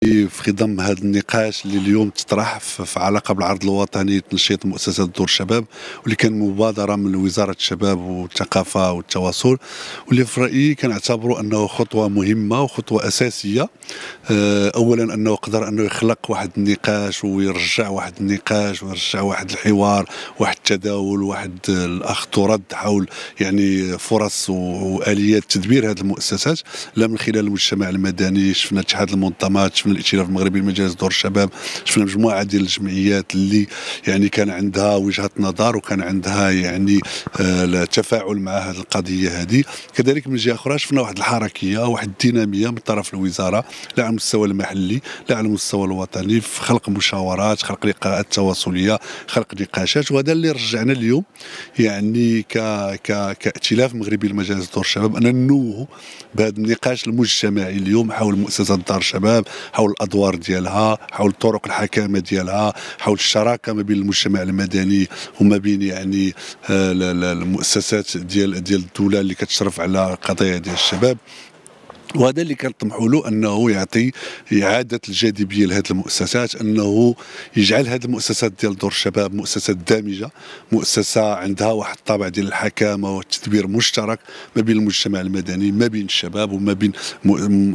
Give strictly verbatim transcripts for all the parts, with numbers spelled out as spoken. في خضم هذا النقاش اللي اليوم تطرح في علاقه بالعرض الوطني لتنشيط مؤسسات دور الشباب، واللي كان مبادره من وزاره الشباب والثقافه والتواصل، واللي في رايي كنعتبروا انه خطوه مهمه وخطوه اساسيه. اولا انه قدر انه يخلق واحد النقاش ويرجع واحد النقاش ويرجع واحد الحوار، واحد التداول، واحد الاخذ ورد حول يعني فرص واليات تدبير هذه المؤسسات. لا من خلال المجتمع المدني شفنا اتحاد المنظمات، شفنا الائتلاف المغربي لمجالس دور الشباب، شفنا مجموعه ديال الجمعيات اللي يعني كان عندها وجهه نظر وكان عندها يعني التفاعل مع هذه القضيه هذه. كذلك من جهه اخرى شفنا واحد الحركيه، واحد الديناميه من طرف الوزاره، لا على المستوى المحلي لا على المستوى الوطني، في خلق مشاورات، خلق لقاءات تواصليه، خلق نقاشات. وهذا اللي رجعنا اليوم يعني ك ك كائتلاف مغربي لمجالس دور الشباب ان ننوه بهذا النقاش المجتمعي اليوم حول مؤسسه دار الشباب، حول الادوار ديالها، حول طرق الحكامه ديالها، حول الشراكه ما بين المجتمع المدني وما بين يعني المؤسسات ديال ديال الدوله اللي كتشرف على قضايا ديال الشباب. وهذا اللي كنطمحوا له انه يعطي اعاده الجاذبيه لهذه المؤسسات، انه يجعل هذه المؤسسات ديال دور الشباب مؤسسه دامجه، مؤسسه عندها واحد الطابع ديال الحكامه والتدبير مشترك ما بين المجتمع المدني، ما بين الشباب، وما بين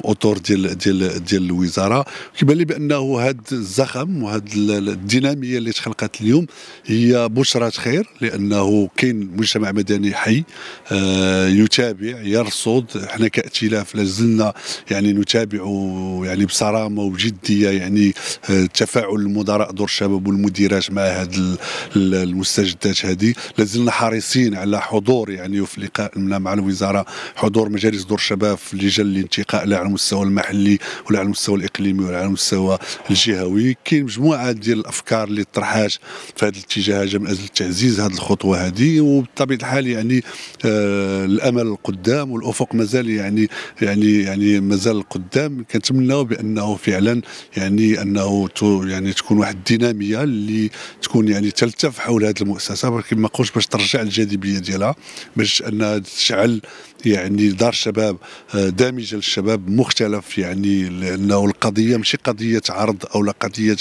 اطر ديال ديال ديال الوزاره. كيبان لي بانه هذا الزخم وهذه الديناميه اللي تخلقت اليوم هي بشرة خير، لانه كاين مجتمع مدني حي آه يتابع يرصد. احنا كائتلاف لازم يعني نتابع يعني بصرامه وجديه يعني تفاعل المدراء دور الشباب والمديرات مع هذه المستجدات هذه. لازلنا حريصين على حضور يعني في لقائنا مع الوزاره، حضور مجالس دور الشباب في لجان الانتقاء، لا على المستوى المحلي ولا على المستوى الاقليمي ولا على المستوى الجهوي. كاين مجموعه ديال الافكار اللي طرحات في هذا الاتجاه من اجل تعزيز هذه الخطوه هذه. وبطبيعه الحال يعني آه الامل القدام والافق مازال يعني يعني يعني مازال قدام. كنتمناو بانه فعلا يعني انه يعني تكون واحد الديناميه اللي تكون يعني تلتف حول هذه المؤسسه، ولكن ما نقولش باش ترجع الجاذبيه ديالها، باش انها تشعل يعني دار شباب دامجه للشباب مختلف. يعني لانه القضيه ماشي قضيه عرض او لا قضيه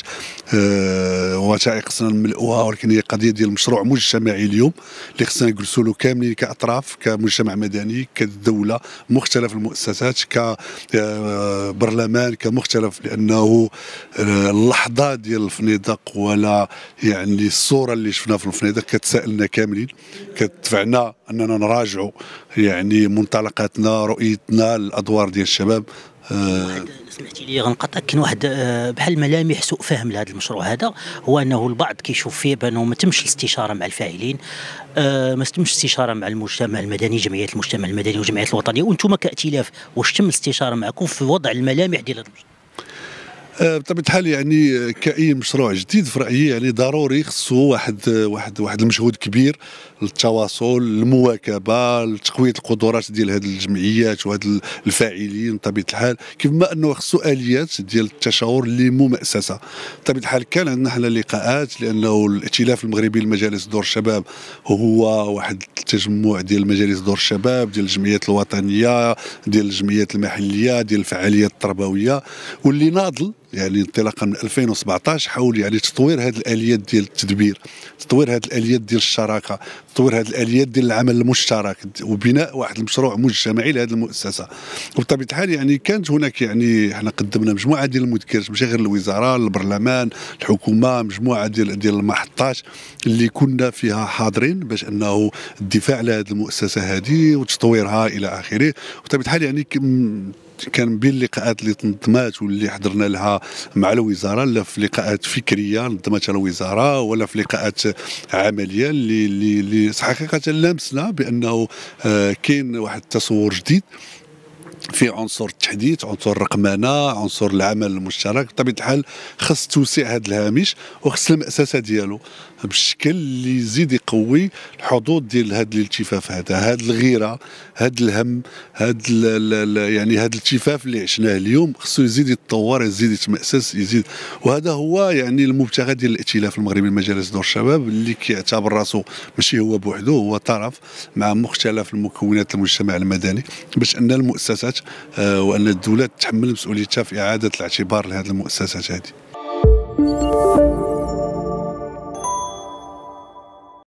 آه وثائق خصنا نملؤوها، ولكن هي قضيه ديال مشروع مجتمعي اليوم اللي خصنا نجلسوا له كاملين كاطراف، كمجتمع مدني، كدوله، مختلف المؤسسات، كبرلمان، كمختلف. لانه اللحظه ديال الفنيدق ولا يعني الصوره اللي شفنا في الفنيدق كتسائلنا كاملين، كتدفعنا اننا نراجعوا يعني منطلقاتنا، رؤيتنا للادوار ديال الشباب. أه سمحتي لي غنقطعك. كاين واحد بحال ملامح سوء فهم لهذا المشروع هذا، هو انه البعض كيشوف فيه بانه ما تمش الاستشاره مع الفاعلين، أه ما تمش الاستشاره مع المجتمع المدني، جمعيات المجتمع المدني والجمعيات الوطنيه. وانتم كائتلاف واش تم الاستشاره معكم في وضع الملامح ديال هذا المشروع؟ بطبيعة الحال يعني كأي مشروع جديد في رأيي يعني ضروري خصو واحد واحد واحد المجهود كبير للتواصل، المواكبة، لتقوية القدرات ديال هذه الجمعيات وهذه الفاعلين. بطبيعة الحال كيفما أنه خصو آليات ديال التشاور اللي مو مأسسة. بطبيعة الحال كان عندنا حنا لقاءات، لأنه الائتلاف المغربي لمجالس دور الشباب هو واحد التجمع ديال مجالس دور الشباب، ديال الجمعيات الوطنية، ديال الجمعيات المحلية، ديال الفعاليات التربوية، واللي ناضل يعني انطلاقا من ألفين وسبعطاش حاول يعني تطوير هذه الاليات ديال التدبير، تطوير هذه الاليات ديال الشراكه، تطوير هذه الاليات ديال العمل المشترك، وبناء واحد المشروع مجتمعي لهذه المؤسسه. وبطبيعه الحال يعني كانت هناك يعني حنا قدمنا مجموعه ديال المذكرات، ماشي غير الوزاره، البرلمان، الحكومه، مجموعه ديال ديال المحطات اللي كنا فيها حاضرين باش انه الدفاع على هذه المؤسسه هذه وتطويرها الى اخره. وبطبيعه الحال يعني كان بين اللقاءات اللي تنظمات واللي حضرنا لها مع الوزاره، لا في لقاءات فكريه نظمتها الوزاره ولا في لقاءات عمليه اللي اللي حقيقه لامسنا بانه كاين واحد التصور جديد في عنصر التحديث، عنصر الرقمنه، عنصر العمل المشترك. بطبيعه الحال خص توسيع هذا الهامش وخص المأسسه ديالو بالشكل اللي يزيد يقوي الحظوظ ديال هذا الالتفاف، هذا هذه الغيره، هذا الهم، هذا يعني هذا الالتفاف اللي عشناه اليوم خصو يزيد يتطور، يزيد يتمأسس، يزيد. وهذا هو يعني المبتغى ديال الائتلاف المغربي لمجالس دور الشباب اللي كيعتبر راسو ماشي هو بوحدو، هو طرف مع مختلف المكونات المجتمع المدني باش ان المؤسسات وان الدوله تتحمل مسؤوليتها في اعاده الاعتبار لهذه المؤسسات هذه.